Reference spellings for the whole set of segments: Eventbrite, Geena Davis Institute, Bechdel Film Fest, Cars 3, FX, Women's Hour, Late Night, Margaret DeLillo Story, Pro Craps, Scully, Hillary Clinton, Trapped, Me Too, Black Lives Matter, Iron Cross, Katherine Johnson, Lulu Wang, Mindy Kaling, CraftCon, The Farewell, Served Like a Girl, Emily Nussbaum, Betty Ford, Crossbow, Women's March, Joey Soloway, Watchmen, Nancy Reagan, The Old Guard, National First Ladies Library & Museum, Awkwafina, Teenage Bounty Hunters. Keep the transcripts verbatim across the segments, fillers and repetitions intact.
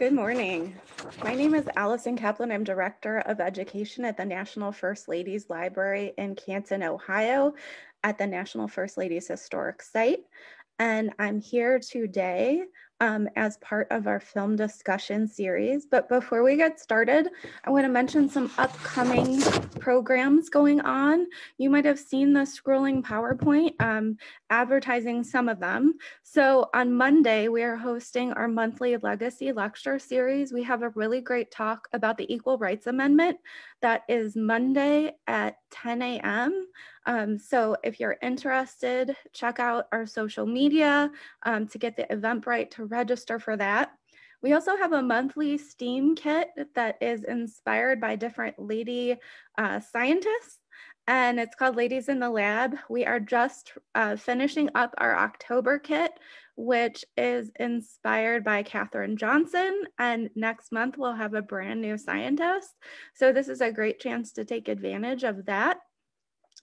Good morning. My name is Allison Kaplan. I'm Director of Education at the National First Ladies Library in Canton, Ohio, at the National First Ladies Historic Site. And I'm here today um, as part of our film discussion series. But before we get started, I want to mention some upcoming programs going on. You might have seen the scrolling PowerPoint um, advertising some of them. So on Monday, we are hosting our monthly Legacy Lecture Series. We have a really great talk about the Equal Rights Amendment. That is Monday at ten A M Um, so if you're interested, check out our social media um, to get the Eventbrite to register for that. We also have a monthly STEAM kit that is inspired by different lady uh, scientists, and it's called Ladies in the Lab. We are just uh, finishing up our October kit, which is inspired by Katherine Johnson. And next month we'll have a brand new scientist. So this is a great chance to take advantage of that.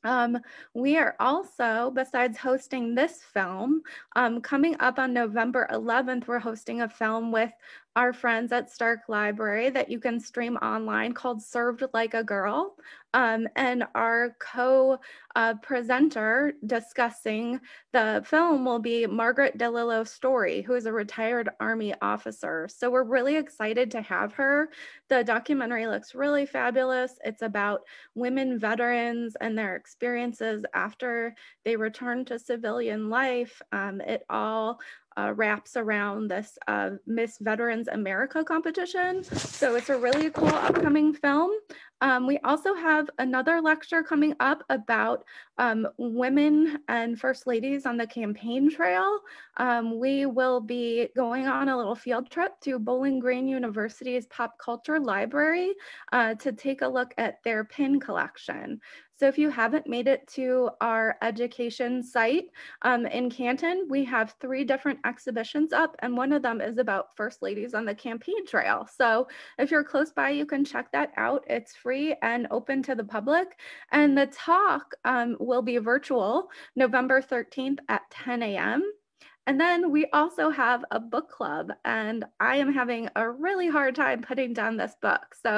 Um, we are also, besides hosting this film, um, coming up on November eleventh, we're hosting a film with our friends at Stark Library that you can stream online called Served Like a Girl. Um, and our co-presenter uh, discussing the film will be Margaret DeLillo Story, who is a retired Army officer. So we're really excited to have her. The documentary looks really fabulous. It's about women veterans and their experiences after they return to civilian life. Um, it all Uh, wraps around this uh, Miss Veterans America competition. So it's a really cool upcoming film. Um, we also have another lecture coming up about um, women and first ladies on the campaign trail. Um, we will be going on a little field trip to Bowling Green University's Pop Culture Library uh, to take a look at their pin collection. So if you haven't made it to our education site um, in Canton, we have three different exhibitions up, and one of them is about First Ladies on the Campaign Trail. So if you're close by, you can check that out. It's free and open to the public. And the talk um, will be virtual November thirteenth at ten A M And then we also have a book club, and I am having a really hard time putting down this book. So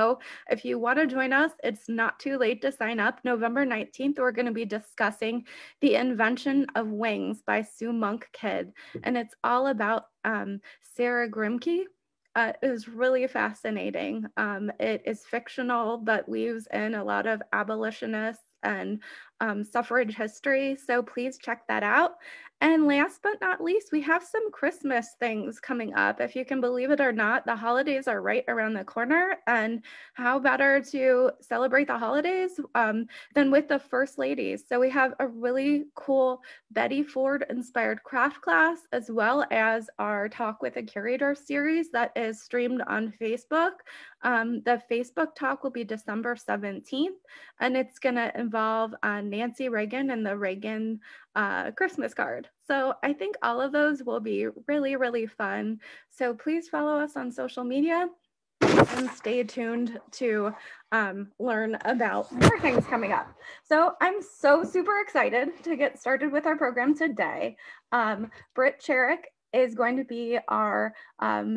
if you want to join us, it's not too late to sign up. November nineteenth, we're going to be discussing The Invention of Wings by Sue Monk Kidd. And it's all about um, Sarah Grimke. Uh, it was really fascinating. Um, it is fictional, but weaves in a lot of abolitionists and um, suffrage history. So please check that out. And last but not least, we have some Christmas things coming up. If you can believe it or not, the holidays are right around the corner. And how better to celebrate the holidays um, than with the First Ladies. So we have a really cool Betty Ford inspired craft class, as well as our Talk with a Curator series that is streamed on Facebook. Um, the Facebook talk will be December seventeenth, and it's going to involve uh, Nancy Reagan and the Reagan uh, Christmas card. So I think all of those will be really, really fun. So please follow us on social media and stay tuned to um, learn about more things coming up. So I'm so super excited to get started with our program today. Um, Britt Charek is going to be our um,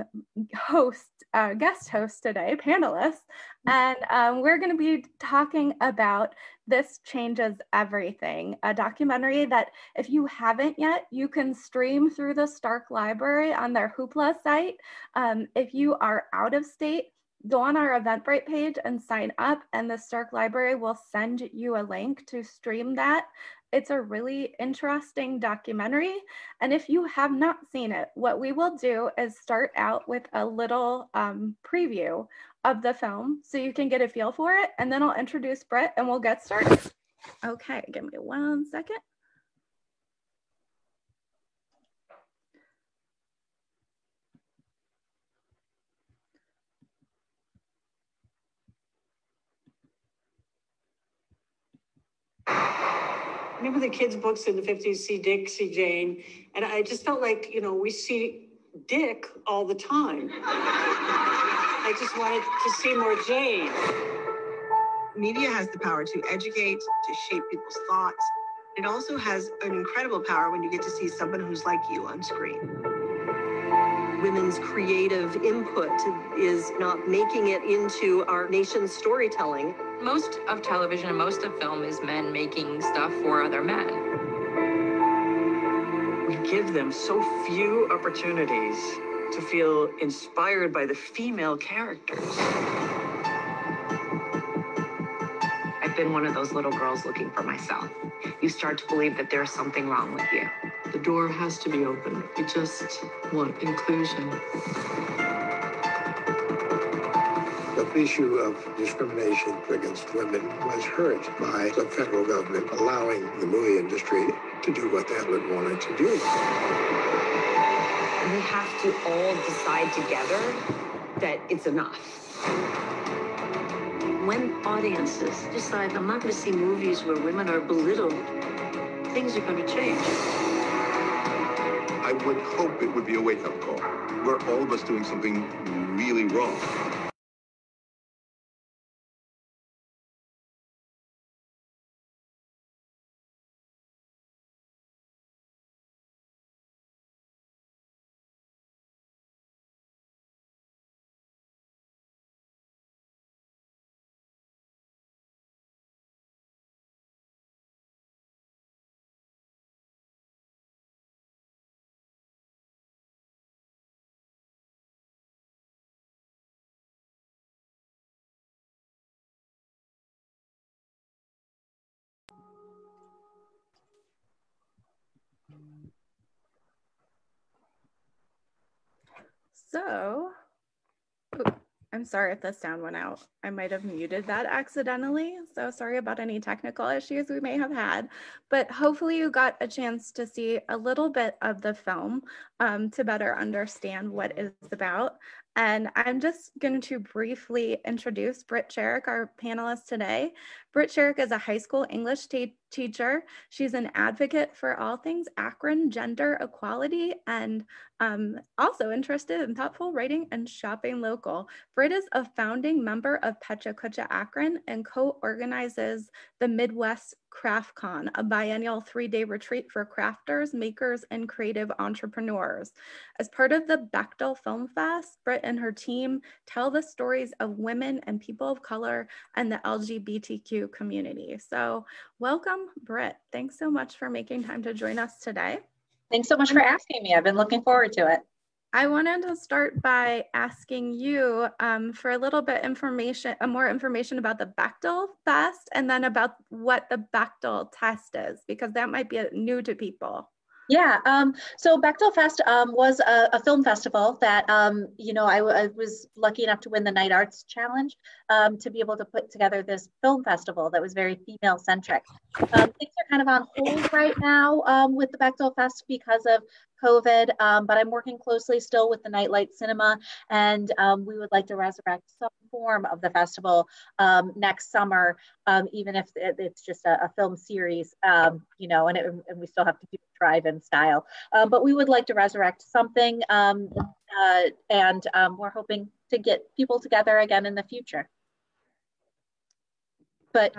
host, uh, guest host today, panelist. And um, we're going to be talking about This Changes Everything, a documentary that, if you haven't yet, you can stream through the Stark Library on their Hoopla site. Um, if you are out of state, go on our Eventbrite page and sign up, and the Stark Library will send you a link to stream that. It's a really interesting documentary. And if you have not seen it, what we will do is start out with a little um, preview of the film so you can get a feel for it. And then I'll introduce Britt and we'll get started. Okay, give me one second. Remember the kids' books in the fifties, See Dick, See Jane, and I just felt like, you know, we see Dick all the time. I just wanted to see more Jane. Media has the power to educate, to shape people's thoughts. It also has an incredible power when you get to see someone who's like you on screen. women's creative input is not making it into our nation's storytelling. Most of television and most of film is men making stuff for other men. We give them so few opportunities to feel inspired by the female characters. I've been one of those little girls looking for myself. You start to believe that there's something wrong with you. The door has to be open. We just want inclusion. The issue of discrimination against women was hurt by the federal government allowing the movie industry to do what the hell it wanted to do. We have to all decide together that it's enough. When audiences decide, I'm not going to see movies where women are belittled, things are going to change. I would hope it would be a wake-up call. We're all of us doing something really wrong. So, oops, I'm sorry if the sound went out. I might have muted that accidentally. So sorry about any technical issues we may have had, but hopefully you got a chance to see a little bit of the film um, to better understand what it's about. And I'm just going to briefly introduce Britt Charek, our panelist today. Britt Charek is a high school English teacher. She's an advocate for all things Akron gender equality and um, also interested in thoughtful writing and shopping local. Britt is a founding member of Pechaqucha Akron and co-organizes the Midwest CraftCon, a biennial three-day retreat for crafters, makers, and creative entrepreneurs. As part of the Bechdel Film Fest, Britt and her team tell the stories of women and people of color and the L G B T Q community. So welcome, Britt. Thanks so much for making time to join us today. Thanks so much for asking me. I've been looking forward to it. I wanted to start by asking you um, for a little bit information, more information about the Bechdel Fest and then about what the Bechdel test is, because that might be new to people. Yeah, um, so Bechdel Fest um, was a, a film festival that, um, you know, I, I was lucky enough to win the Night Arts Challenge um, to be able to put together this film festival that was very female-centric. Um, things are kind of on hold right now um, with the Bechdel Fest because of COVID, um, but I'm working closely still with the Nightlight Cinema, and um, we would like to resurrect some form of the festival um, next summer, um, even if it, it's just a, a film series, um, you know, and, it, and we still have to do drive-in style. Uh, but we would like to resurrect something, um, uh, and um, we're hoping to get people together again in the future. But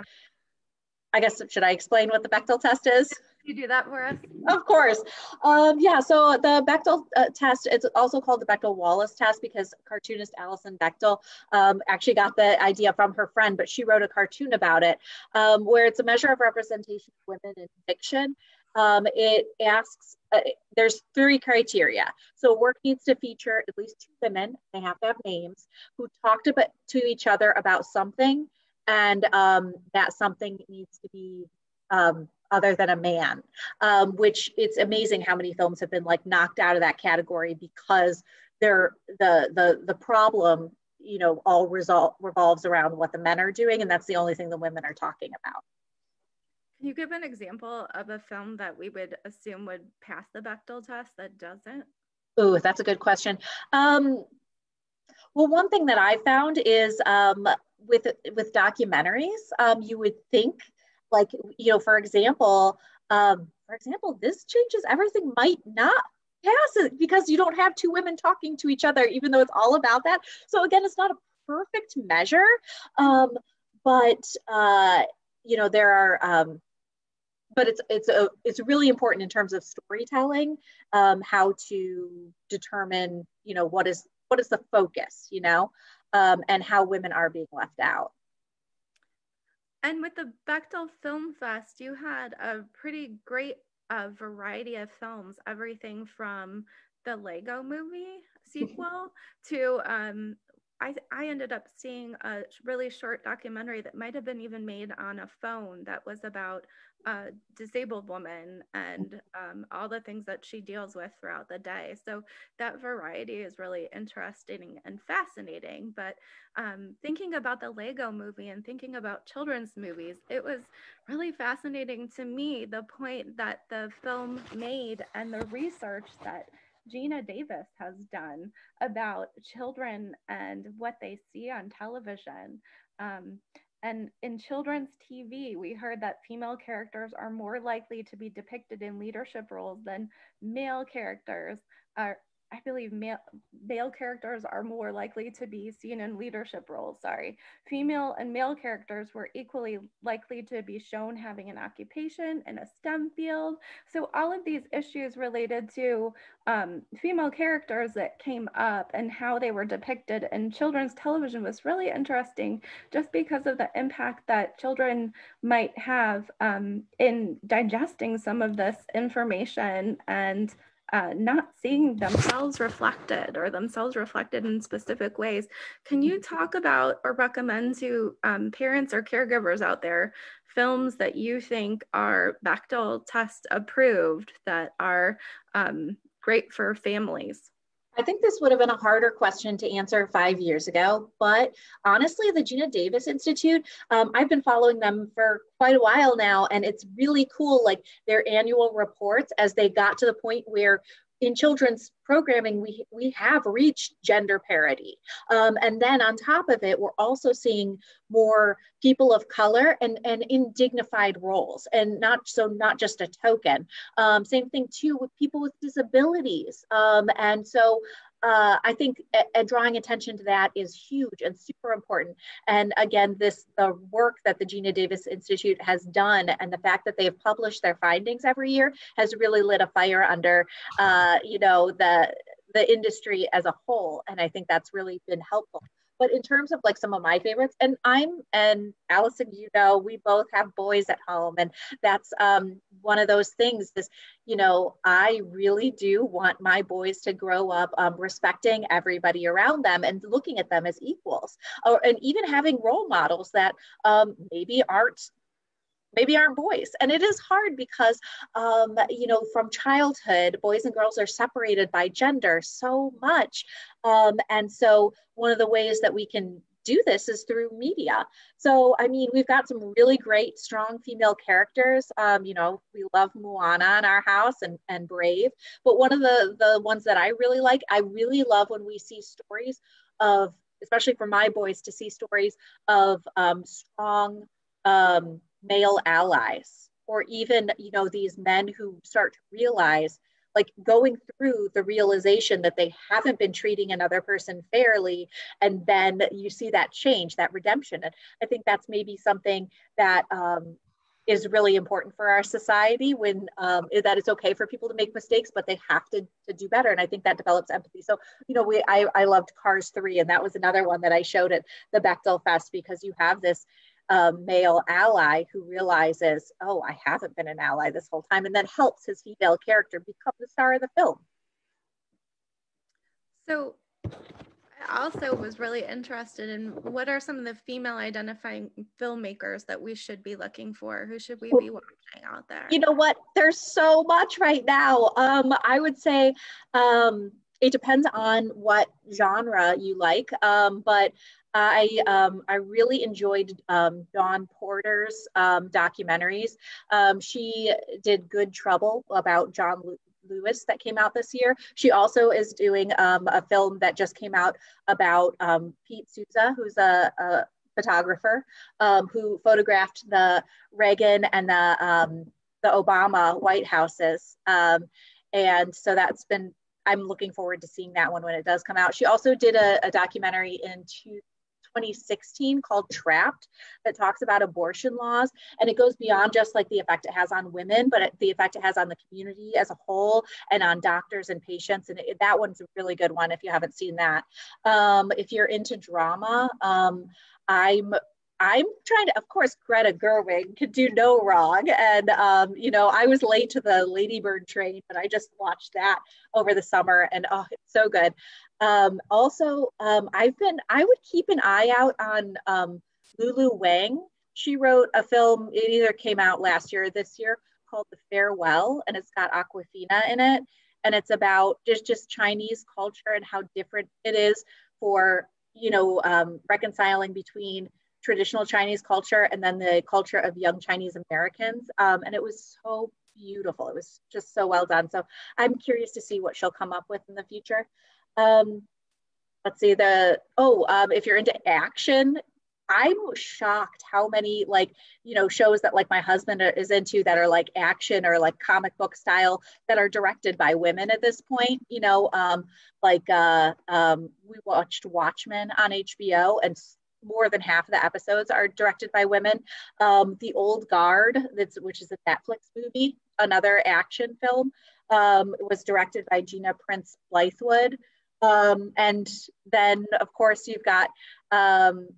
I guess, should I explain what the Bechdel test is? You do that for us? Of course. Um, yeah, so the Bechdel uh, test, it's also called the Bechdel-Wallace test because cartoonist Alison Bechdel um, actually got the idea from her friend, but she wrote a cartoon about it, um, where it's a measure of representation of women in fiction. Um, it asks, uh, there's three criteria. So work needs to feature at least two women, they have to have names, who talked about, to each other about something, and um, that something needs to be um, other than a man, um, which it's amazing how many films have been like knocked out of that category because they're the the the problem, you know, all result revolves around what the men are doing, and that's the only thing the women are talking about. Can you give an example of a film that we would assume would pass the Bechdel test that doesn't? Ooh, that's a good question. Um, well, one thing that I found is um, with with documentaries, um, you would think. Like, you know, for example, um, for example, This Changes Everything might not pass it because you don't have two women talking to each other, even though it's all about that. So again, it's not a perfect measure, um, but, uh, you know, there are um, but it's it's a, it's really important in terms of storytelling, um, how to determine, you know, what is what is the focus, you know, um, and how women are being left out. And with the Bechdel Film Fest, you had a pretty great uh, variety of films, everything from the Lego Movie sequel to um, I, I ended up seeing a really short documentary that might have been even made on a phone that was about a disabled woman and um, all the things that she deals with throughout the day. So that variety is really interesting and fascinating. But um, thinking about the Lego Movie and thinking about children's movies, it was really fascinating to me, the point that the film made and the research that Geena Davis has done about children and what they see on television. Um, and in children's T V, we heard that female characters are more likely to be depicted in leadership roles than male characters. Are, I believe male, male characters are more likely to be seen in leadership roles, sorry. Female and male characters were equally likely to be shown having an occupation in a STEM field. So all of these issues related to um, female characters that came up and how they were depicted in children's television was really interesting, just because of the impact that children might have um, in digesting some of this information and Uh, not seeing themselves reflected or themselves reflected in specific ways. Can you talk about or recommend to um, parents or caregivers out there films that you think are Bechdel test approved that are um, great for families? I think this would have been a harder question to answer five years ago, but honestly, the Geena Davis Institute, um, I've been following them for quite a while now, and it's really cool, like their annual reports as they got to the point where in children's programming, we, we have reached gender parity. Um, and then on top of it, we're also seeing more people of color and, and in dignified roles, and not so not just a token. Um, same thing too with people with disabilities. Um, and so uh, I think a, a drawing attention to that is huge and super important. And again, this the work that the Geena Davis Institute has done, and the fact that they have published their findings every year, has really lit a fire under uh, you know, the the industry as a whole. And I think that's really been helpful. But in terms of like some of my favorites, and I'm, and Allison, you know, we both have boys at home. And that's um, one of those things is, you know, I really do want my boys to grow up um, respecting everybody around them and looking at them as equals, or, and even having role models that um, maybe aren't maybe aren't boys. And it is hard because, um, you know, from childhood, boys and girls are separated by gender so much. Um, and so one of the ways that we can do this is through media. So, I mean, we've got some really great, strong female characters. Um, you know, we love Moana in our house, and, and Brave. But one of the, the ones that I really like, I really love when we see stories of, especially for my boys, to see stories of um, strong, um, male allies, or even, you know, these men who start to realize, like going through the realization that they haven't been treating another person fairly. And then you see that change, that redemption. And I think that's maybe something that um, is really important for our society, when um, that it's okay for people to make mistakes, but they have to, to do better. And I think that develops empathy. So, you know, we I, I loved Cars three, and that was another one that I showed at the Bechdel Fest, because you have this a male ally who realizes, oh, I haven't been an ally this whole time, and that helps his female character become the star of the film. So I also was really interested in, what are some of the female identifying filmmakers that we should be looking for? Who should we be watching out there? You know what, there's so much right now. Um, I would say um, it depends on what genre you like, um, but I, um, I really enjoyed um, Dawn Porter's um, documentaries. Um, she did Good Trouble about John Lewis that came out this year. She also is doing um, a film that just came out about um, Pete Souza, who's a, a photographer um, who photographed the Reagan and the, um, the Obama White Houses. Um, and so that's been, I'm looking forward to seeing that one when it does come out. She also did a, a documentary in two twenty sixteen called Trapped that talks about abortion laws. And it goes beyond just like the effect it has on women, but the effect it has on the community as a whole and on doctors and patients. And it, that one's a really good one if you haven't seen that. Um, if you're into drama, um, I'm I'm trying to, of course, Greta Gerwig could do no wrong. And, um, you know, I was late to the Lady Bird train, but I just watched that over the summer and oh, it's so good. Um, also, um, I've been, I would keep an eye out on um, Lulu Wang. She wrote a film, it either came out last year or this year, called The Farewell, and it's got Awkwafina in it. And it's about just, just Chinese culture and how different it is for, you know, um, reconciling between traditional Chinese culture and then the culture of young Chinese Americans. Um, and it was so beautiful. It was just so well done. So I'm curious to see what she'll come up with in the future. Um, let's see the, oh, um, if you're into action, I'm shocked how many like, you know, shows that like my husband is into that are like action or like comic book style that are directed by women at this point, you know, um, like uh, um, we watched Watchmen on H B O and more than half of the episodes are directed by women. Um, The Old Guard, that's, which is a Netflix movie, another action film, um, it was directed by Gina Prince Blythewood. Um, and then, of course, you've got, um,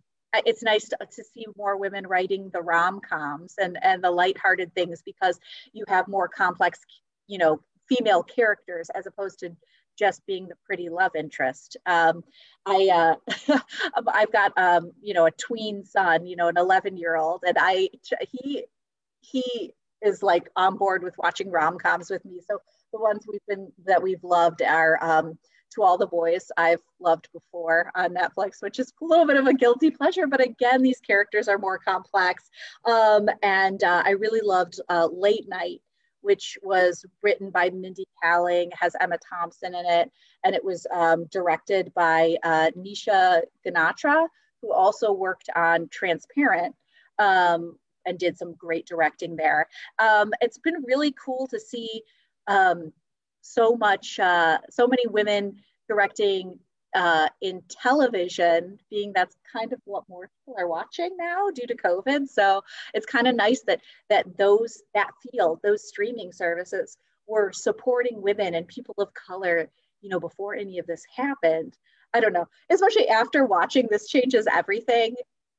it's nice to, to see more women writing the rom-coms and, and the lighthearted things because you have more complex, you know, female characters as opposed to just being the pretty love interest. Um, I, uh, I've got, um, you know, a tween son, you know, an eleven year old, and I, he, he is like on board with watching rom-coms with me. So the ones we've been, that we've loved are um, To All the Boys I've Loved Before on Netflix, which is a little bit of a guilty pleasure, but again, these characters are more complex. Um, and uh, I really loved uh, Late Night, which was written by Mindy Kaling, has Emma Thompson in it, and it was um, directed by uh, Nisha Ganatra, who also worked on Transparent um, and did some great directing there. Um, it's been really cool to see um, so much, uh, so many women directing uh, in television, being that's kind of what more people are watching now due to COVID. So it's kind of nice that that those that field, those streaming services were supporting women and people of color, you know, before any of this happened. I don't know, especially after watching This Changes Everything,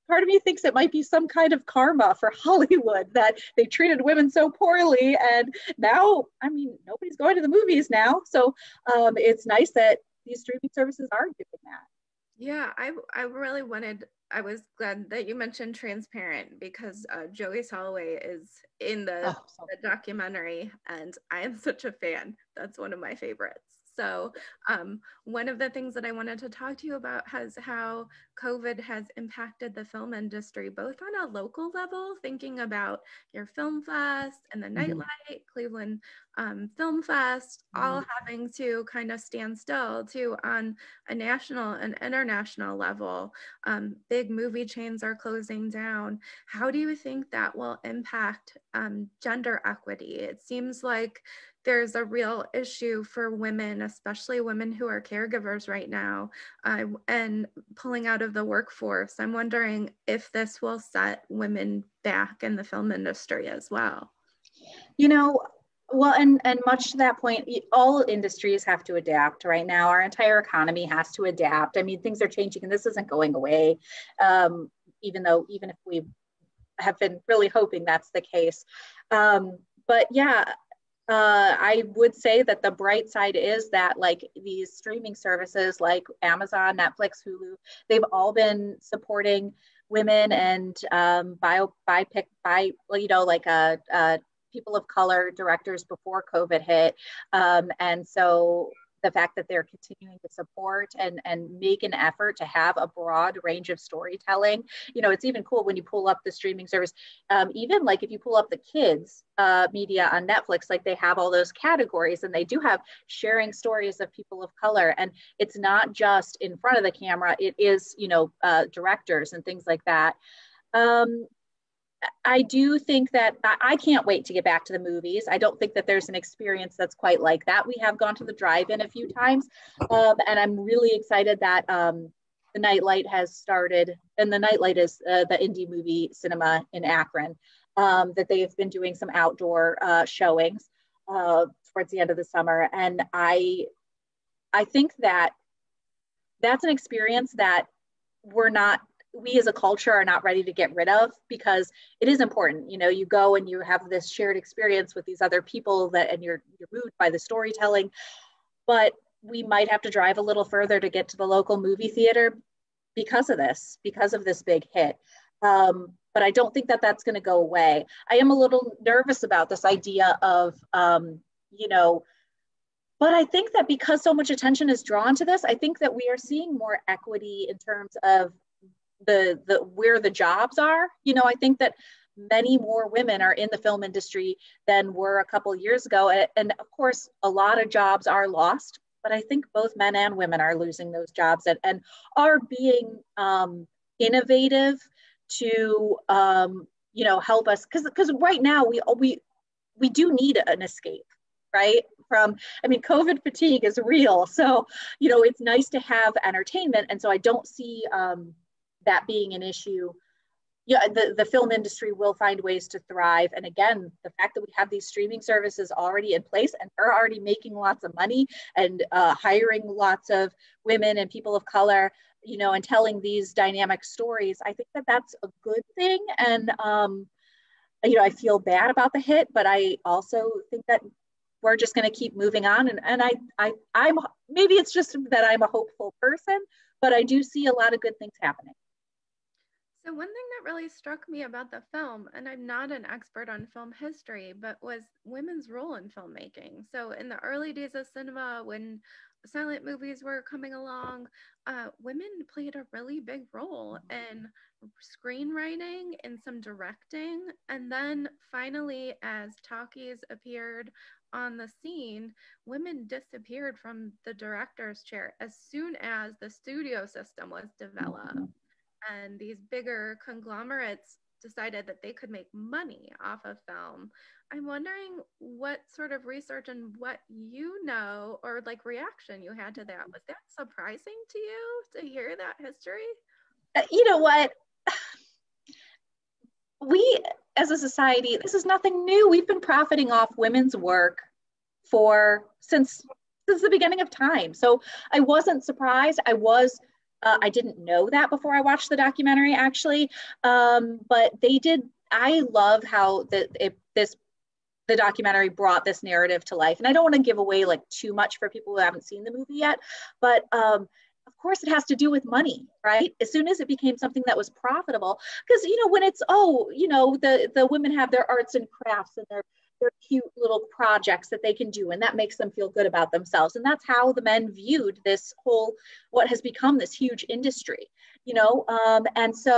part of me thinks it might be some kind of karma for Hollywood that they treated women so poorly. And now, I mean, nobody's going to the movies now. So um, it's nice that these streaming services are doing that. Yeah, I, I really wanted, I was glad that you mentioned Transparent because uh, Joey Soloway is in the, oh, so the documentary and I am such a fan. That's one of my favorites. So um, one of the things that I wanted to talk to you about has how COVID has impacted the film industry, both on a local level, thinking about your film fest and the Nightlight, mm-hmm. Cleveland um, Film Fest, mm-hmm. all having to kind of stand still too on a national and international level. Um, big movie chains are closing down. How do you think that will impact um, gender equity? It seems like there's a real issue for women, especially women who are caregivers right now, uh, and pulling out of the workforce. I'm wondering if this will set women back in the film industry as well. You know, well, and, and much to that point, all industries have to adapt right now. Our entire economy has to adapt. I mean, things are changing and this isn't going away, um, even though, even if we have been really hoping that's the case. Um, but yeah, Uh, I would say that the bright side is that like these streaming services like Amazon, Netflix, Hulu, they've all been supporting women and um, bio, biopic, bi, you know, like uh, uh, people of color directors before COVID hit. Um, and so the fact that they're continuing to support and, and make an effort to have a broad range of storytelling, you know, it's even cool when you pull up the streaming service, um, even like if you pull up the kids uh, media on Netflix, like they have all those categories and they do have sharing stories of people of color. And it's not just in front of the camera, it is, you know, uh, directors and things like that. Um, I do think that I can't wait to get back to the movies. I don't think that there's an experience that's quite like that. We have gone to the drive-in a few times, um, and I'm really excited that um, The Nightlight has started, and The Nightlight is uh, the indie movie cinema in Akron, um, that they have been doing some outdoor uh, showings uh, towards the end of the summer. And I, I think that that's an experience that we're not, we as a culture are not ready to get rid of, because it is important. You know, you go and you have this shared experience with these other people that, and you're, you're moved by the storytelling, but we might have to drive a little further to get to the local movie theater because of this, because of this big hit. Um, but I don't think that that's going to go away. I am a little nervous about this idea of, um, you know, but I think that because so much attention is drawn to this, I think that we are seeing more equity in terms of the, the where the jobs are. You know, I think that many more women are in the film industry than were a couple years ago. And of course, a lot of jobs are lost, but I think both men and women are losing those jobs and, and are being um, innovative to, um, you know, help us. Because because right now we, we, we do need an escape, right? From, I mean, COVID fatigue is real. So, you know, it's nice to have entertainment. And so I don't see um, that being an issue. Yeah, the, the film industry will find ways to thrive. And again, the fact that we have these streaming services already in place and they're already making lots of money and uh, hiring lots of women and people of color, you know, and telling these dynamic stories, I think that that's a good thing. And, um, you know, I feel bad about the hit, but I also think that we're just going to keep moving on. And, and I, I, I'm, maybe it's just that I'm a hopeful person, but I do see a lot of good things happening. So one thing that really struck me about the film, and I'm not an expert on film history, but was women's role in filmmaking. So in the early days of cinema, when silent movies were coming along, uh, women played a really big role in screenwriting and some directing. And then finally, as talkies appeared on the scene, women disappeared from the director's chair as soon as the studio system was developed. And these bigger conglomerates decided that they could make money off of film. I'm wondering what sort of research and what you know, or like reaction you had to that. Was that surprising to you to hear that history? Uh, you know what? We as a society, this is nothing new. We've been profiting off women's work for since, since the beginning of time. So I wasn't surprised. I was Uh, I didn't know that before I watched the documentary, actually, um, but they did. I love how the, it, this the documentary brought this narrative to life, and I don't want to give away like too much for people who haven't seen the movie yet, but um, of course it has to do with money, right? As soon as it became something that was profitable, because, you know, when it's, oh, you know, the, the women have their arts and crafts and their their cute little projects that they can do, and that makes them feel good about themselves. And that's how the men viewed this whole, what has become this huge industry, you know? Um, and so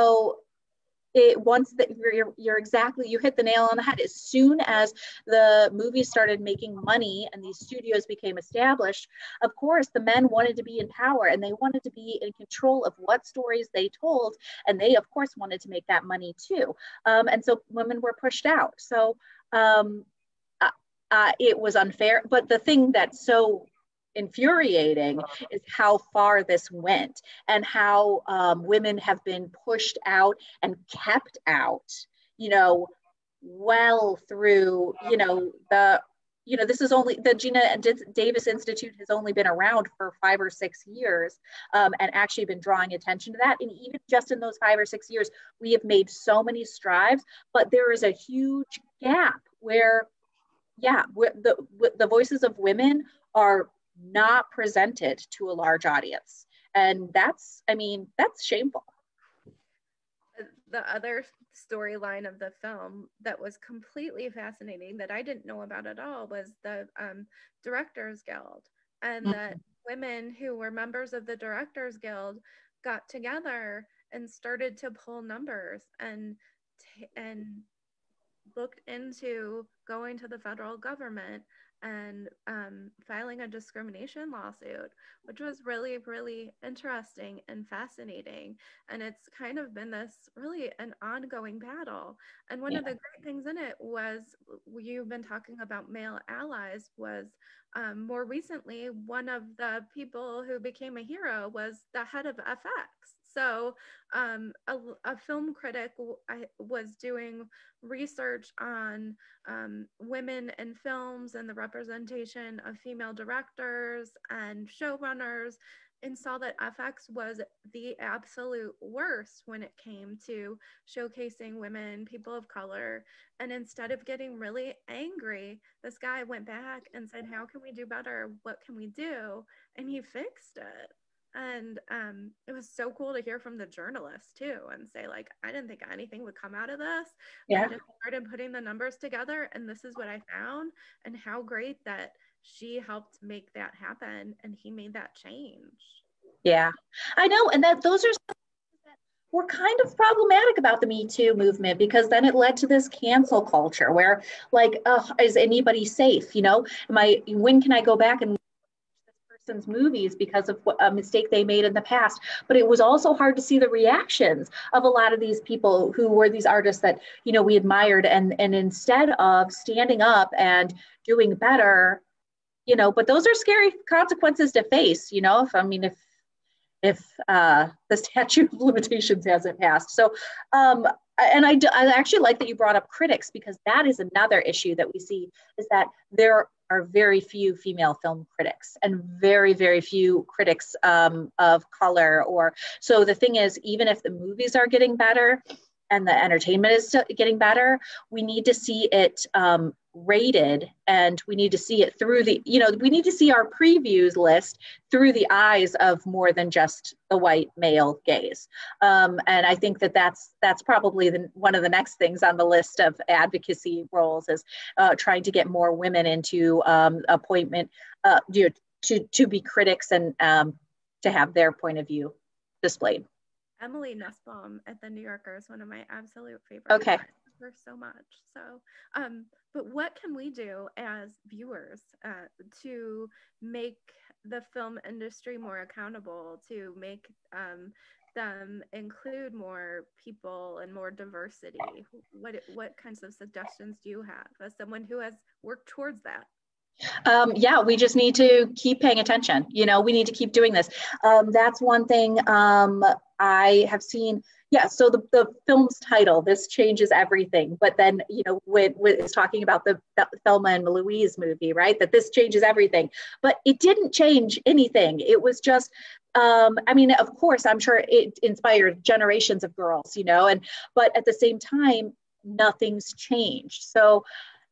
it, once that you're, you're exactly, you hit the nail on the head. As soon as the movie started making money and these studios became established, of course, the men wanted to be in power and they wanted to be in control of what stories they told. And they of course wanted to make that money too. Um, and so women were pushed out. So, Um, uh, uh, it was unfair, but the thing that's so infuriating is how far this went and how um, women have been pushed out and kept out, you know, well through, you know, the, you know, this is only, the Geena Davis Institute has only been around for five or six years um, and actually been drawing attention to that. And even just in those five or six years, we have made so many strides, but there is a huge gap where, yeah, the, the voices of women are not presented to a large audience. And that's, I mean, that's shameful. The other storyline of the film that was completely fascinating that I didn't know about at all was the um, Directors Guild, and mm-hmm. that women who were members of the Directors Guild got together and started to pull numbers and and looked into going to the federal government and um, filing a discrimination lawsuit, which was really, really interesting and fascinating. And it's kind of been this really an ongoing battle. And one yeah. of the great things in it was, you've been talking about male allies, was um, more recently, one of the people who became a hero was the head of F X. So um, a, a film critic w I was doing research on um, women in films and the representation of female directors and showrunners, and saw that F X was the absolute worst when it came to showcasing women, people of color. And instead of getting really angry, this guy went back and said, how can we do better? What can we do? And he fixed it. And um, it was so cool to hear from the journalists too, and say like, I didn't think anything would come out of this. Yeah. I just started putting the numbers together, and this is what I found, and how great that she helped make that happen, and he made that change. Yeah, I know, and that those are some things that were kind of problematic about the Me Too movement, because then it led to this cancel culture where like, oh, is anybody safe? You know, am I, when can I go back and movies because of a mistake they made in the past? But it was also hard to see the reactions of a lot of these people who were these artists that, you know, we admired, and and instead of standing up and doing better, you know, but those are scary consequences to face, you know, if I mean if if uh, the statute of limitations hasn't passed. So um, and I, do, I actually like that you brought up critics, because that is another issue that we see, is that there are very few female film critics and very, very few critics um, of color. Or so the thing is, even if the movies are getting better and the entertainment is getting better, we need to see it um, rated, and we need to see it through the, you know, we need to see our previews list through the eyes of more than just the white male gaze. Um, and I think that that's, that's probably the, one of the next things on the list of advocacy roles, is uh, trying to get more women into um, appointment, uh, you know, to, to be critics and um, to have their point of view displayed. Emily Nussbaum at The New Yorker is one of my absolute favorites. Okay. Her so much. So, um, but what can we do as viewers uh, to make the film industry more accountable, to make um, them include more people and more diversity? What, what kinds of suggestions do you have as someone who has worked towards that? Um, yeah, we just need to keep paying attention. You know, we need to keep doing this. Um, that's one thing um, I have seen. Yeah, so the, the film's title, This Changes Everything, but then, you know, when, when it's talking about the, the Thelma and Louise movie, right, that this changes everything, but it didn't change anything. It was just, um, I mean, of course, I'm sure it inspired generations of girls, you know, and but at the same time, nothing's changed. So,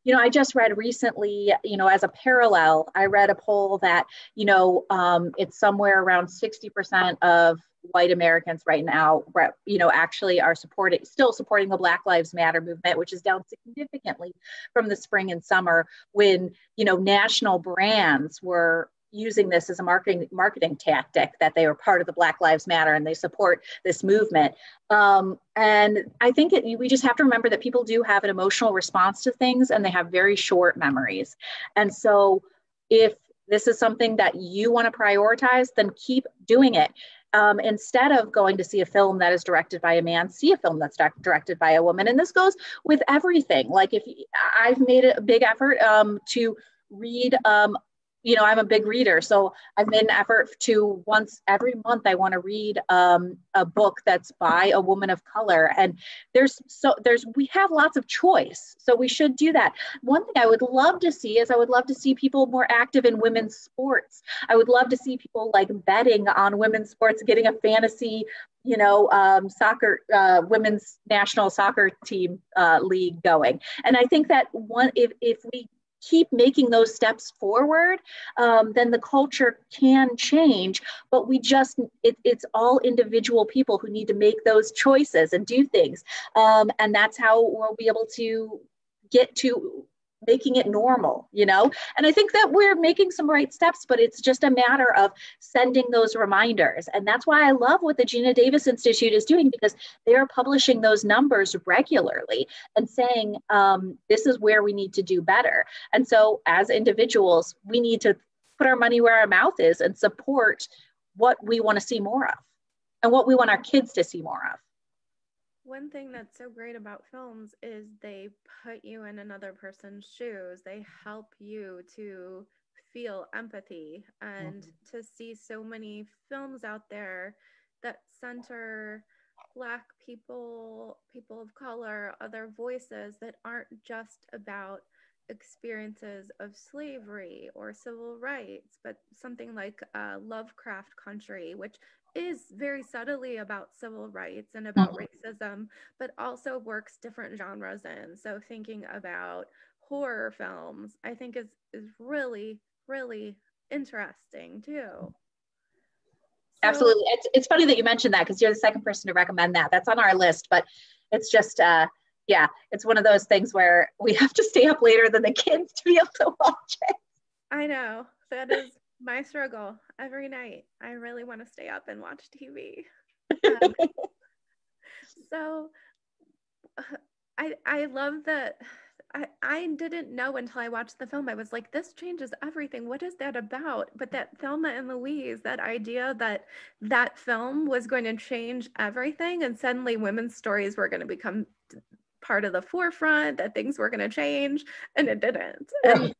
you know, I just read recently, you know, as a parallel, I read a poll that, you know, um, it's somewhere around sixty percent of white Americans right now, you know, actually are supporting, still supporting the Black Lives Matter movement, which is down significantly from the spring and summer when, you know, national brands were using this as a marketing marketing tactic, that they were part of the Black Lives Matter and they support this movement. Um, and I think it, we just have to remember that people do have an emotional response to things, and they have very short memories. And so if this is something that you want to prioritize, then keep doing it. Um, instead of going to see a film that is directed by a man, see a film that's directed by a woman. And this goes with everything. Like if you, I've made a big effort um, to read, um, you know, I'm a big reader. So I've made an effort to once every month, I want to read um, a book that's by a woman of color. And there's so there's we have lots of choice. So we should do that. One thing I would love to see is I would love to see people more active in women's sports. I would love to see people like betting on women's sports, getting a fantasy, you know, um, soccer, uh, women's national soccer team uh, league going. And I think that one, if, if we keep making those steps forward, um, then the culture can change. But we just, it, it's all individual people who need to make those choices and do things. Um, and that's how we'll be able to get to making it normal, you know? And I think that we're making some right steps, but it's just a matter of sending those reminders. And that's why I love what the Geena Davis Institute is doing, because they are publishing those numbers regularly and saying, um, this is where we need to do better. And so as individuals, we need to put our money where our mouth is and support what we want to see more of and what we want our kids to see more of. One thing that's so great about films is they put you in another person's shoes. They help you to feel empathy and mm-hmm. to see so many films out there that center Black people, people of color, other voices that aren't just about experiences of slavery or civil rights, but something like uh, Lovecraft Country, which is very subtly about civil rights and about mm-hmm. racism, but also works different genres in. So thinking about horror films, I think is, is really, really interesting too. So, absolutely. It's, it's funny that you mentioned that, because you're the second person to recommend that. That's on our list, but it's just, uh, yeah, it's one of those things where we have to stay up later than the kids to be able to watch it. I know. That is my struggle every night. I really want to stay up and watch T V. Um, so I I love that. I, I didn't know until I watched the film. I was like, this changes everything. What is that about? But that Thelma and Louise, that idea that that film was going to change everything, and suddenly women's stories were going to become part of the forefront, that things were going to change, and it didn't. And,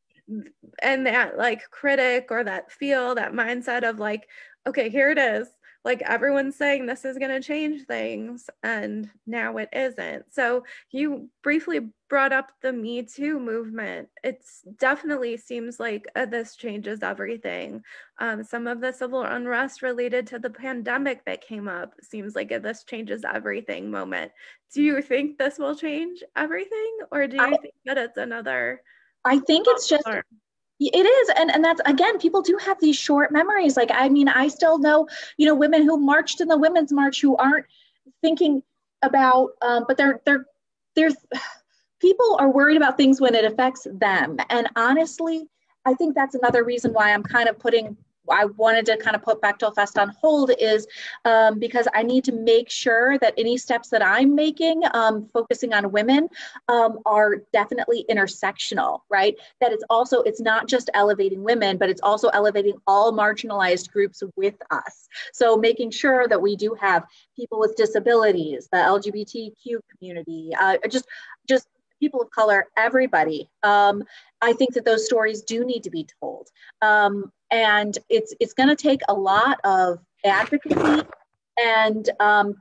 and that like critic or that feel, that mindset of like, okay, here it is. Like everyone's saying this is going to change things, and now it isn't. So you briefly brought up the Me Too movement. It definitely seems like uh, this changes everything. Um, some of the civil unrest related to the pandemic that came up seems like a this changes everything moment. Do you think this will change everything, or do you I, think that it's another? I think it's just... It is. And, and that's, again, people do have these short memories. Like, I mean, I still know, you know, women who marched in the Women's March who aren't thinking about, um, but they're, they're, there's, people are worried about things when it affects them. And honestly, I think that's another reason why I'm kind of putting, I wanted to kind of put Bechdel Fest on hold, is um, because I need to make sure that any steps that I'm making, um, focusing on women, um, are definitely intersectional, right? That it's also, it's not just elevating women, but it's also elevating all marginalized groups with us. So making sure that we do have people with disabilities, the L G B T Q community, uh, just, just people of color, everybody. Um, I think that those stories do need to be told. Um, And it's it's going to take a lot of advocacy, and um,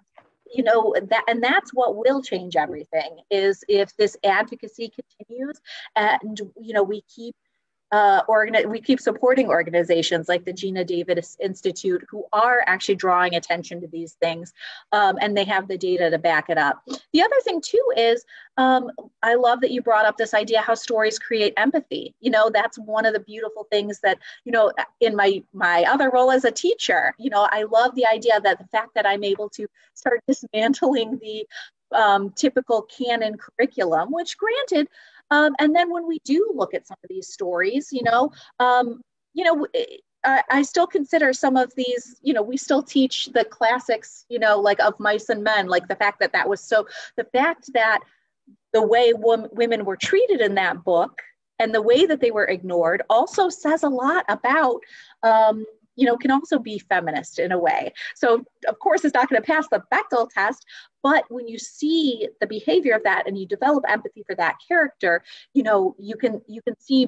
you know that, and that's what will change everything, is if this advocacy continues, and you know we keep uh, organi- we keep supporting organizations like the Geena Davis Institute, who are actually drawing attention to these things, um, and they have the data to back it up. The other thing too is um, I love that you brought up this idea how stories create empathy. You know, that's one of the beautiful things that, you know, in my, my other role as a teacher, you know, I love the idea that the fact that I'm able to start dismantling the um, typical canon curriculum, which granted, um, and then when we do look at some of these stories, you know, um, you know, I, I still consider some of these, you know, we still teach the classics, you know, like of Mice and Men, like the fact that that was so, the fact that the way wom- women were treated in that book and the way that they were ignored also says a lot about, um, you know, can also be feminist in a way. So of course it's not going to pass the Bechdel test, but when you see the behavior of that and you develop empathy for that character, you know, you can, you can see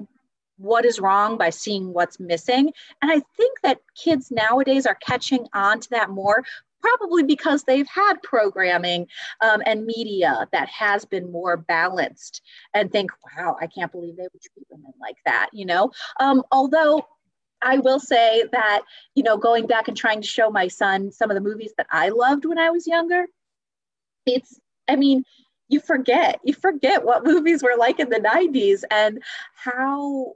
what is wrong by seeing what's missing. And I think that kids nowadays are catching on to that more, probably because they've had programming um, and media that has been more balanced, and think, wow, I can't believe they would treat women like that, you know? Um, although I will say that, you know, going back and trying to show my son some of the movies that I loved when I was younger, it's, I mean, you forget, you forget what movies were like in the nineties and how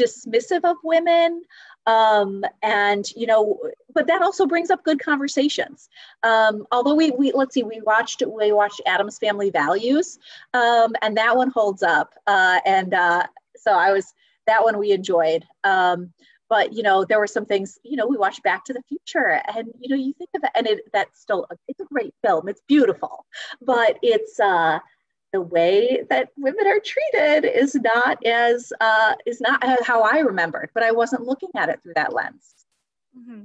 dismissive of women. Um, and, you know, but that also brings up good conversations. Um, although we, we, let's see, we watched, we watched Addams Family Values, um, and that one holds up. Uh, and uh, so I was, that one we enjoyed. Um, But, you know, there were some things, you know, we watched Back to the Future, and, you know, you think of it, and it, that's still, it's a great film. It's beautiful, but it's uh, the way that women are treated is not as, uh, is not how I remembered, but I wasn't looking at it through that lens. Mm-hmm.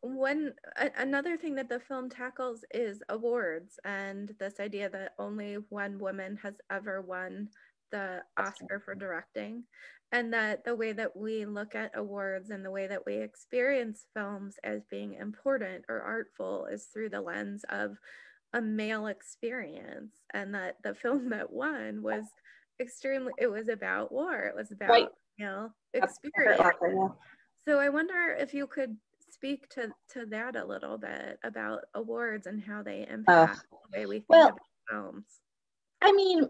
One, a, another thing that the film tackles is awards, and this idea that only one woman has ever won the Oscar for directing. And that the way that we look at awards and the way that we experience films as being important or artful is through the lens of a male experience. And that the film that won was extremely, it was about war. It was about right. male experience. Awesome, yeah. So I wonder if you could speak to, to that a little bit about awards and how they impact uh, the way we think well, about films. I mean,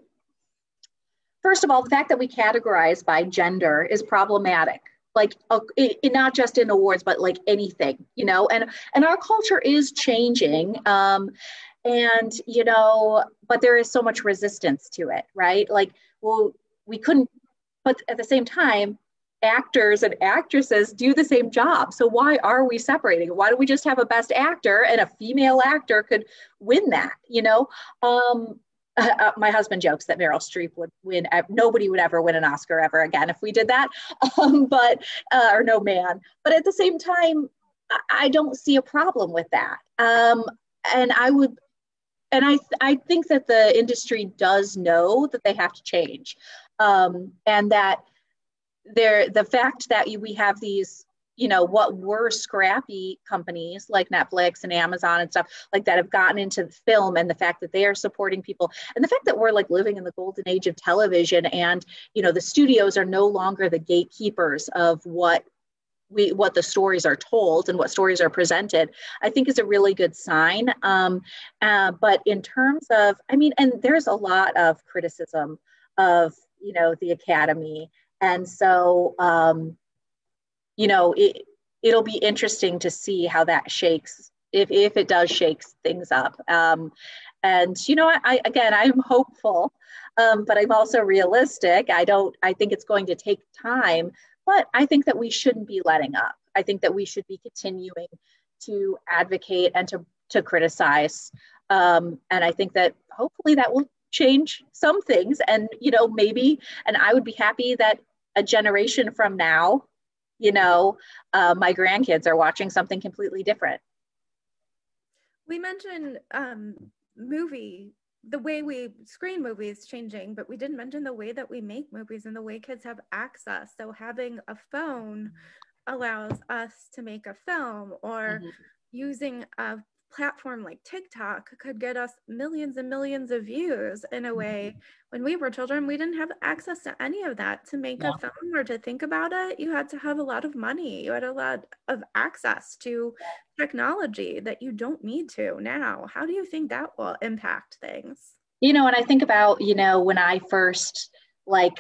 first of all, the fact that we categorize by gender is problematic, like uh, it, it not just in awards, but like anything, you know, and, and our culture is changing. Um, and, you know, but there is so much resistance to it, right? Like, well, we couldn't, but at the same time, actors and actresses do the same job. So why are we separating? Why don't we just have a best actor and a female actor could win that, you know? Um, Uh, my husband jokes that Meryl Streep would win. Nobody would ever win an Oscar ever again if we did that, um, but uh, or no man. But at the same time, I don't see a problem with that. Um, and I would, and I, I think that the industry does know that they have to change, um, and that there, the fact that we have these, you know, what were scrappy companies like Netflix and Amazon and stuff like that have gotten into the film, and the fact that they are supporting people, and the fact that we're like living in the golden age of television, and, you know, the studios are no longer the gatekeepers of what we, what the stories are told and what stories are presented, I think is a really good sign. Um, uh, but in terms of, I mean, and there's a lot of criticism of, you know, the Academy. And so, um, you know, it, it'll be interesting to see how that shakes, if, if it does shake things up. Um, and, you know, I, again, I'm hopeful, um, but I'm also realistic. I don't, I think it's going to take time, but I think that we shouldn't be letting up. I think that we should be continuing to advocate and to, to criticize. Um, and I think that hopefully that will change some things, and, you know, maybe, and I would be happy that a generation from now, you know, uh, my grandkids are watching something completely different. We mentioned um, movie, the way we screen movies changing, but we didn't mention the way that we make movies and the way kids have access. So having a phone allows us to make a film, or mm-hmm. using a platform like TikTok could get us millions and millions of views in a way. When we were children, we didn't have access to any of that. To make yeah. a film or to think about it, you had to have a lot of money. You had a lot of access to technology that you don't need to now. How do you think that will impact things? You know, and I think about, you know, when I first like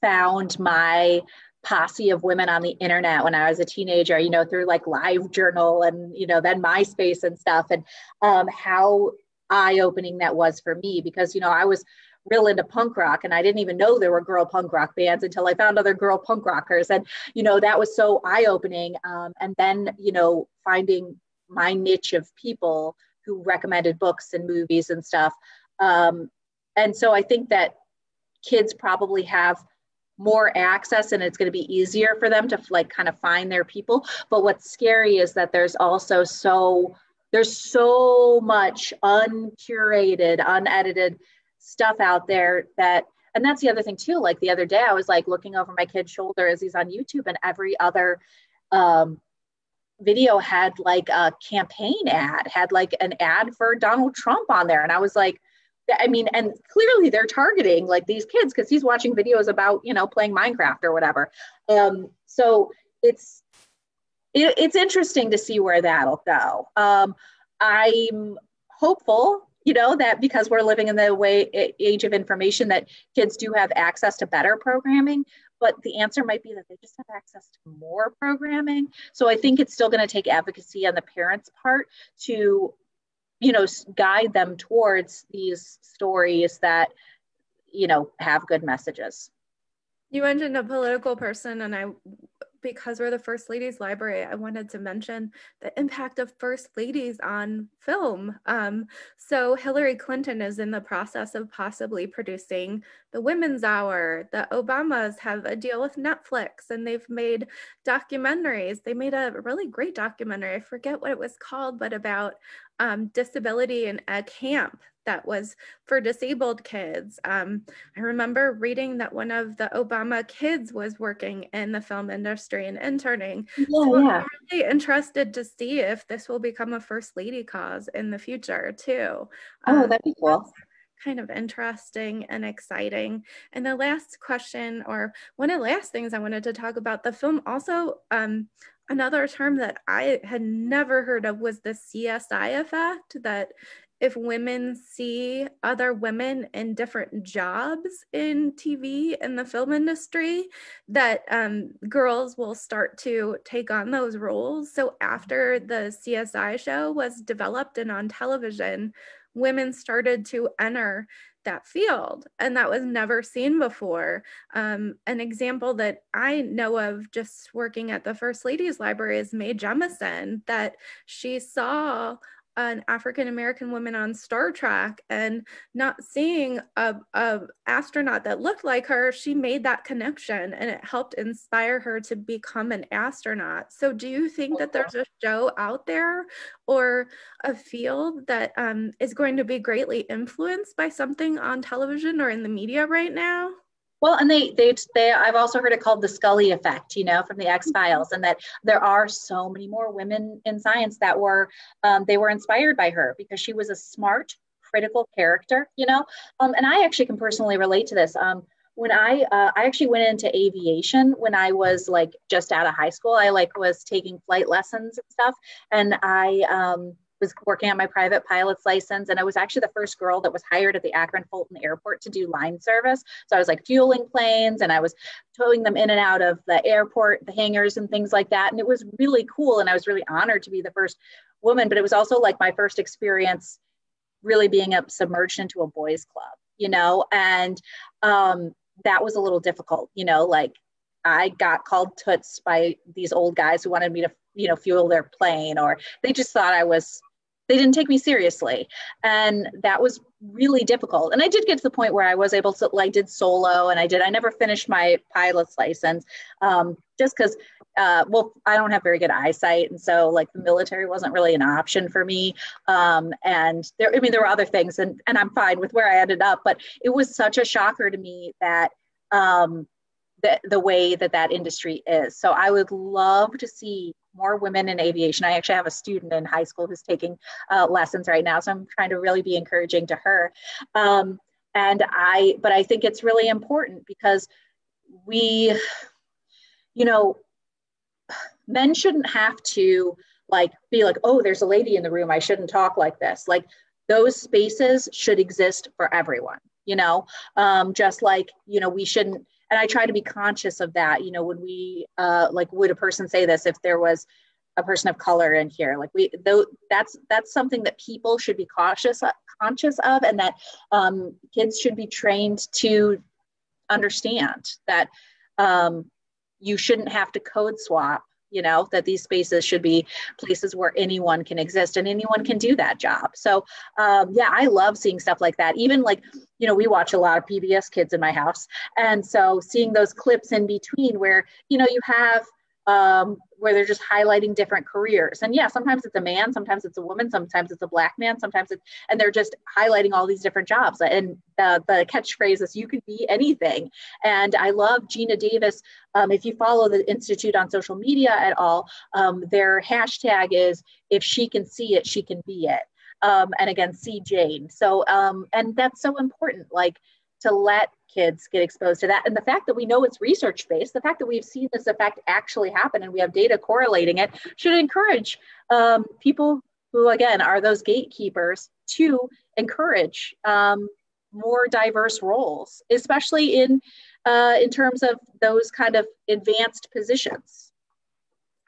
found my posse of women on the internet when I was a teenager, you know, through like LiveJournal and, you know, then MySpace and stuff, and um, how eye-opening that was for me, because, you know, I was real into punk rock, and I didn't even know there were girl punk rock bands until I found other girl punk rockers. And, you know, that was so eye-opening. Um, and then, you know, finding my niche of people who recommended books and movies and stuff. Um, and so I think that kids probably have more access, and it's going to be easier for them to like kind of find their people. But what's scary is that there's also so there's so much uncurated, unedited stuff out there that, and that's the other thing too. Like the other day, I was like looking over my kid's shoulder as he's on YouTube, and every other um, video had like a campaign ad, had like an ad for Donald Trump on there, and I was like, I mean, and clearly they're targeting like these kids, because he's watching videos about, you know, playing Minecraft or whatever. Um, so it's, it, it's interesting to see where that'll go. Um, I'm hopeful, you know, that because we're living in the way, age of information, that kids do have access to better programming, but the answer might be that they just have access to more programming. So I think it's still going to take advocacy on the parents' part to, you know, guide them towards these stories that, you know, have good messages. You mentioned a political person, and I, because we're the First Ladies Library, I wanted to mention the impact of First Ladies on film. Um, so Hillary Clinton is in the process of possibly producing the Women's Hour. The Obamas have a deal with Netflix, and they've made documentaries. They made a really great documentary, I forget what it was called, but about um, disability in a camp that was for disabled kids. Um, I remember reading that one of the Obama kids was working in the film industry and interning. Yeah, so yeah. I'm really interested to see if this will become a First Lady cause in the future too. Oh, um, that'd be cool. Kind of interesting and exciting. And the last question, or one of the last things I wanted to talk about, the film also, um, another term that I had never heard of was the C S I effect, that if women see other women in different jobs in T V and the film industry, that um, girls will start to take on those roles. So after the C S I show was developed and on television, women started to enter that field, and that was never seen before. Um, an example that I know of just working at the First Ladies Library is Mae Jemison, that she saw an African-American woman on Star Trek, and not seeing a, a astronaut that looked like her, she made that connection, and it helped inspire her to become an astronaut. So do you think that there's a show out there or a field that um, is going to be greatly influenced by something on television or in the media right now? Well, and they, they, they, I've also heard it called the Scully effect, you know, from the X-Files, and that there are so many more women in science that were, um, they were inspired by her because she was a smart, critical character, you know, um, and I actually can personally relate to this. Um, when I, uh, I actually went into aviation when I was like just out of high school. I like was taking flight lessons and stuff, and I, um, was working on my private pilot's license. And I was actually the first girl that was hired at the Akron Fulton Airport to do line service. So I was like fueling planes, and I was towing them in and out of the airport, the hangars and things like that. And it was really cool. And I was really honored to be the first woman, but it was also like my first experience really being up submerged into a boys club, you know? And um, that was a little difficult, you know, like I got called toots by these old guys who wanted me to, you know, fuel their plane, or they just thought I was, they didn't take me seriously. And that was really difficult. And I did get to the point where I was able to, like, did solo, and I did, I never finished my pilot's license um, just because, uh, well, I don't have very good eyesight. And so like the military wasn't really an option for me. Um, and there, I mean, there were other things, and, and I'm fine with where I ended up, but it was such a shocker to me that, um, The, the way that that industry is. So I would love to see more women in aviation. I actually have a student in high school who's taking uh, lessons right now, so I'm trying to really be encouraging to her. Um, and I, but I think it's really important because we, you know, men shouldn't have to like be like, oh, there's a lady in the room, I shouldn't talk like this. Like those spaces should exist for everyone, you know, um, just like, you know, we shouldn't. And I try to be conscious of that, you know, when we, uh, like, would a person say this if there was a person of color in here? Like, we, though, that's that's something that people should be cautious, conscious of, and that um, kids should be trained to understand that um, you shouldn't have to code swap, you know, that these spaces should be places where anyone can exist and anyone can do that job. So, um, yeah, I love seeing stuff like that. Even like, you know, we watch a lot of P B S Kids in my house. And so seeing those clips in between where, you know, you have, um, where they're just highlighting different careers. And yeah, sometimes it's a man, sometimes it's a woman, sometimes it's a black man, sometimes it's, and they're just highlighting all these different jobs. And the, the catchphrase is, you could be anything. And I love Geena Davis. Um, if you follow the Institute on social media at all, um, their hashtag is, if she can see it, she can be it. Um, and again, see Jane. So, um, and that's so important, like to let kids get exposed to that. And the fact that we know it's research-based, the fact that we've seen this effect actually happen and we have data correlating it, should encourage um, people who, again, are those gatekeepers to encourage um, more diverse roles, especially in uh, in terms of those kind of advanced positions.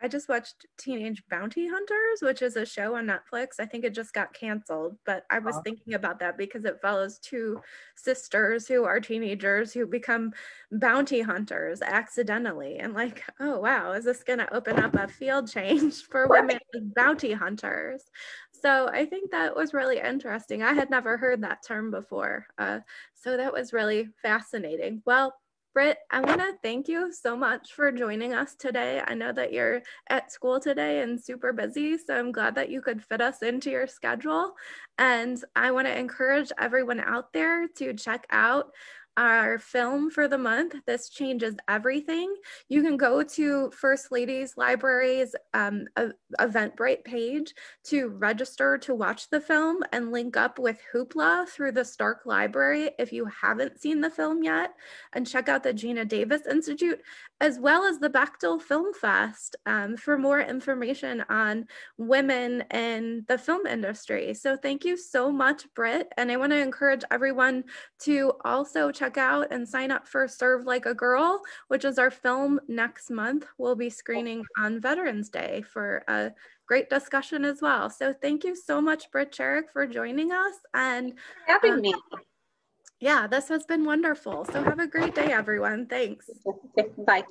I just watched Teenage Bounty Hunters, which is a show on Netflix. I think it just got canceled, but I was oh. thinking about that because it follows two sisters who are teenagers who become bounty hunters accidentally. And like, oh, wow, is this gonna open up a field change for women as bounty hunters? So I think that was really interesting. I had never heard that term before. Uh, so that was really fascinating. Well, Britt, I want to thank you so much for joining us today. I know that you're at school today and super busy, so I'm glad that you could fit us into your schedule. And I want to encourage everyone out there to check out our film for the month, This Changes Everything. You can go to First Ladies Library's um, Eventbrite page to register to watch the film and link up with Hoopla through the Stark Library if you haven't seen the film yet, and check out the Geena Davis Institute as well as the Bechdel Film Fest um, for more information on women in the film industry. So thank you so much, Britt, and I want to encourage everyone to also check out and sign up for Served Like a Girl, which is our film next month. We'll be screening on Veterans Day for a great discussion as well. So thank you so much, Britt Charek, for joining us and having um, me. Yeah, this has been wonderful. So have a great day, everyone. Thanks. Okay, bye.